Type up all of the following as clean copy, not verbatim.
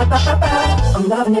I'm loving you.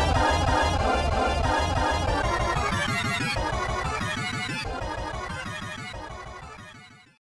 it.